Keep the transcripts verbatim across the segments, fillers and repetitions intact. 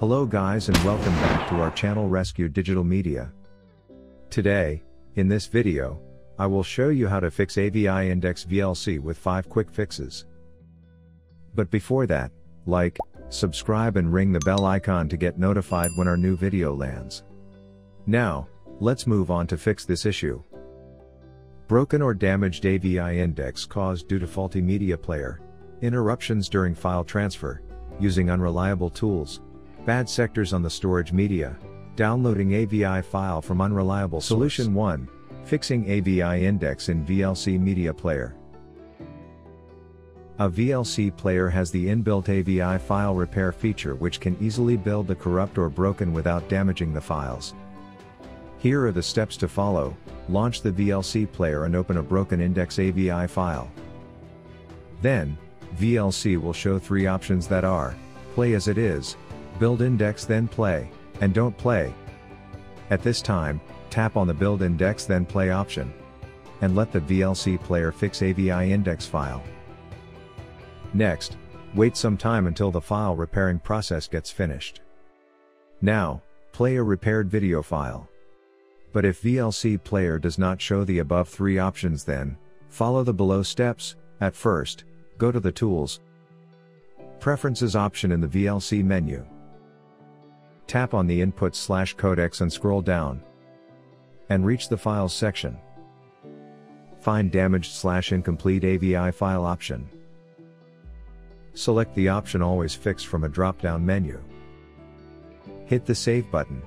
Hello guys and welcome back to our channel Rescue Digital Media. Today, in this video, I will show you how to fix A V I index V L C with five quick fixes. But before that, like, subscribe and ring the bell icon to get notified when our new video lands. Now, let's move on to fix this issue. Broken or damaged A V I index caused due to faulty media player, interruptions during file transfer, using unreliable tools, bad sectors on the storage media, downloading A V I file from unreliable source. Solution one. Fixing A V I index in V L C media player. A V L C player has the inbuilt A V I file repair feature which can easily build the corrupt or broken without damaging the files. Here are the steps to follow. Launch the V L C player and open a broken index A V I file. Then, V L C will show three options that are, play as it is, build index then play, and don't play. At this time, tap on the build index then play option. And let the V L C player fix A V I index file. Next, wait some time until the file repairing process gets finished. Now, play a repaired video file. But if V L C player does not show the above three options then, follow the below steps. At first, go to the Tools, Preferences option in the V L C menu. Tap on the input slash codecs and scroll down and reach the files section. Find damaged slash incomplete A V I file option. Select the option always fix from a drop-down menu. Hit the save button.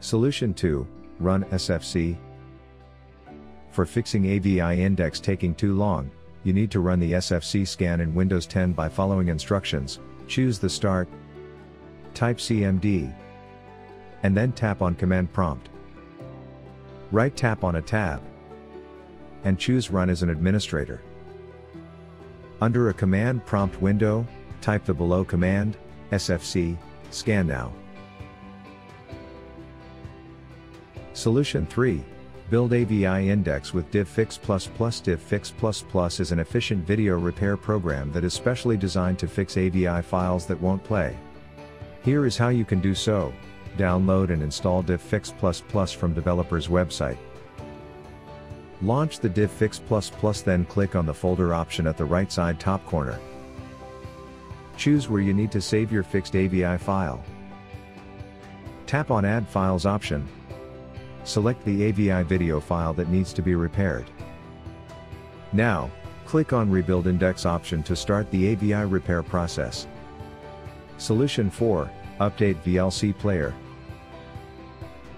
Solution two, run S F C. For fixing A V I index taking too long, you need to run the S F C scan in Windows ten by following instructions. Choose the start, type C M D, and then tap on command prompt. Right tap on a tab and choose Run as an administrator. Under a command prompt window, type the below command, S F C, scan now. Solution three. Build A V I index with DivFix plus plus. DivFix plus plus is an efficient video repair program that is specially designed to fix A V I files that won't play. Here is how you can do so. Download and install DivFix plus plus from developer's website. Launch the DivFix plus plus then click on the folder option at the right side top corner. Choose where you need to save your fixed A V I file. Tap on Add Files option. Select the A V I video file that needs to be repaired. Now, click on Rebuild Index option to start the A V I repair process. Solution four. Update V L C Player.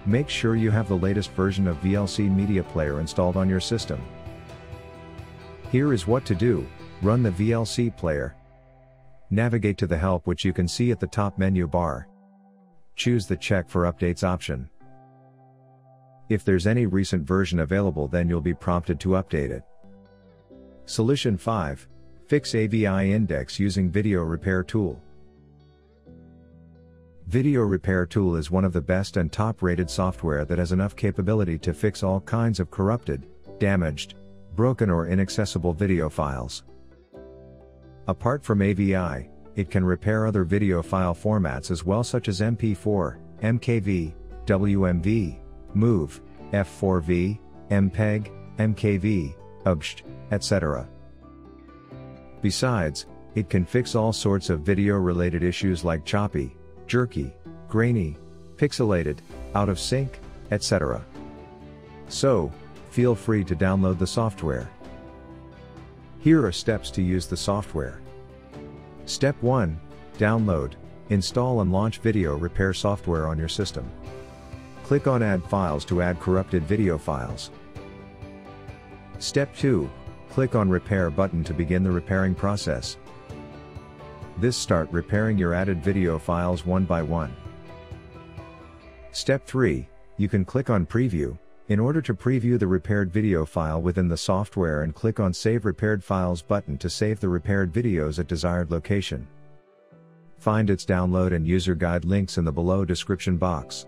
Make sure you have the latest version of V L C Media Player installed on your system. Here is what to do. Run the V L C Player. Navigate to the help which you can see at the top menu bar. Choose the Check for Updates option. If there's any recent version available then you'll be prompted to update it. Solution five. Fix A V I index using Video Repair Tool. Video Repair Tool is one of the best and top-rated software that has enough capability to fix all kinds of corrupted, damaged, broken or inaccessible video files. Apart from A V I, it can repair other video file formats as well such as M P four, M K V, W M V, MOV, F four V, M P E G, M K V, U B S H, et cetera. Besides, it can fix all sorts of video-related issues like choppy, jerky, grainy, pixelated, out of sync, et cetera. So, feel free to download the software. Here are steps to use the software. Step one. Download, install and launch video repair software on your system. Click on Add Files to add corrupted video files. Step two. Click on Repair button to begin the repairing process. This start repairing your added video files one by one. Step three, you can click on Preview, in order to preview the repaired video file within the software and click on Save Repaired Files button to save the repaired videos at desired location. Find its download and user guide links in the below description box.